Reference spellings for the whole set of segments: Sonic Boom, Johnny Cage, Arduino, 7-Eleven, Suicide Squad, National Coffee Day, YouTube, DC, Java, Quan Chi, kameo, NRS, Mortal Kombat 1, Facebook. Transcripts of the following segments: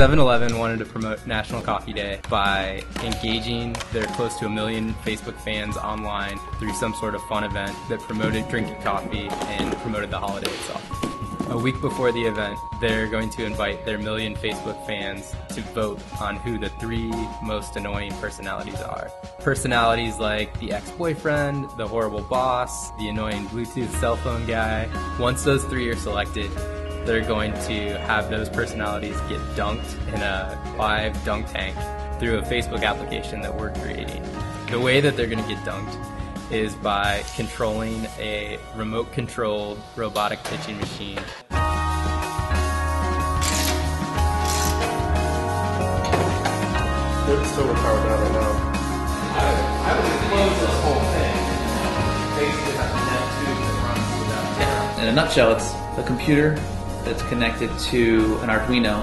7-Eleven wanted to promote National Coffee Day by engaging their close to 1 million Facebook fans online through some sort of fun event that promoted drinking coffee and promoted the holiday itself. A week before the event, they're going to invite their 1 million Facebook fans to vote on who the 3 most annoying personalities are. Personalities like the ex-boyfriend, the horrible boss, the annoying Bluetooth cell phone guy. Once those 3 are selected, they're going to have those personalities get dunked in a live dunk tank through a Facebook application that we're creating. The way that they're going to get dunked is by controlling a remote-controlled robotic pitching machine. They're still powered out right now. I would close this whole thing. Basically, have a net tube that runs without power. In a nutshell, it's a computer that's connected to an Arduino,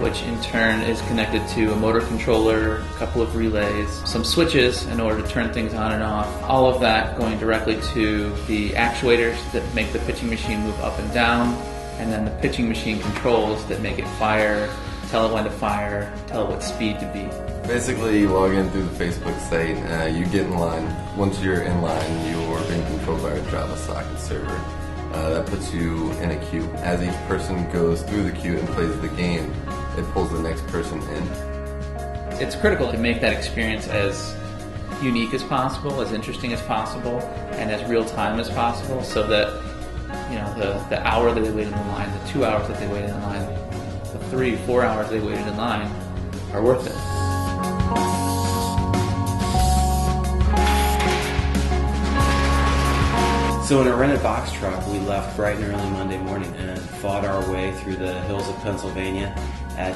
which in turn is connected to a motor controller, a couple of relays, some switches in order to turn things on and off. All of that going directly to the actuators that make the pitching machine move up and down, and then the pitching machine controls that make it fire, tell it when to fire, tell it what speed to be. Basically, you log in through the Facebook site, you get in line. Once you're in line, you're being controlled by a Java socket server. That puts you in a queue. As each person goes through the queue and plays the game, it pulls the next person in. It's critical to make that experience as unique as possible, as interesting as possible, and as real-time as possible, so that the hour that they waited in line, the 2 hours that they waited in line, the 3-4 hours they waited in line are worth it. So in a rented box truck, we left bright and early Monday morning and fought our way through the hills of Pennsylvania at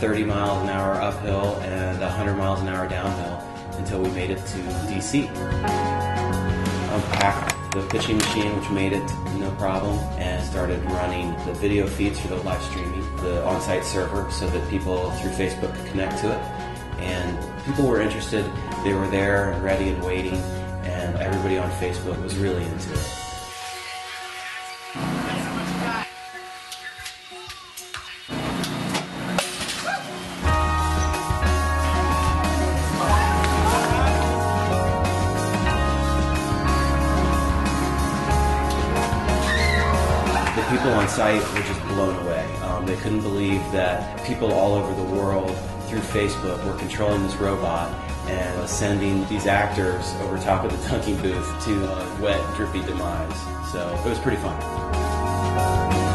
30 miles an hour uphill and 100 miles an hour downhill until we made it to DC. Unpacked the pitching machine, which made it no problem, and started running the video feeds for the live streaming, the on-site server, so that people through Facebook could connect to it. And people were interested, they were there and ready and waiting. And everybody on Facebook was really into it. The people on site were just blown away. They couldn't believe that people all over the world through Facebook were controlling this robot and sending these actors over top of the dunking booth to a wet, drippy demise. So it was pretty fun.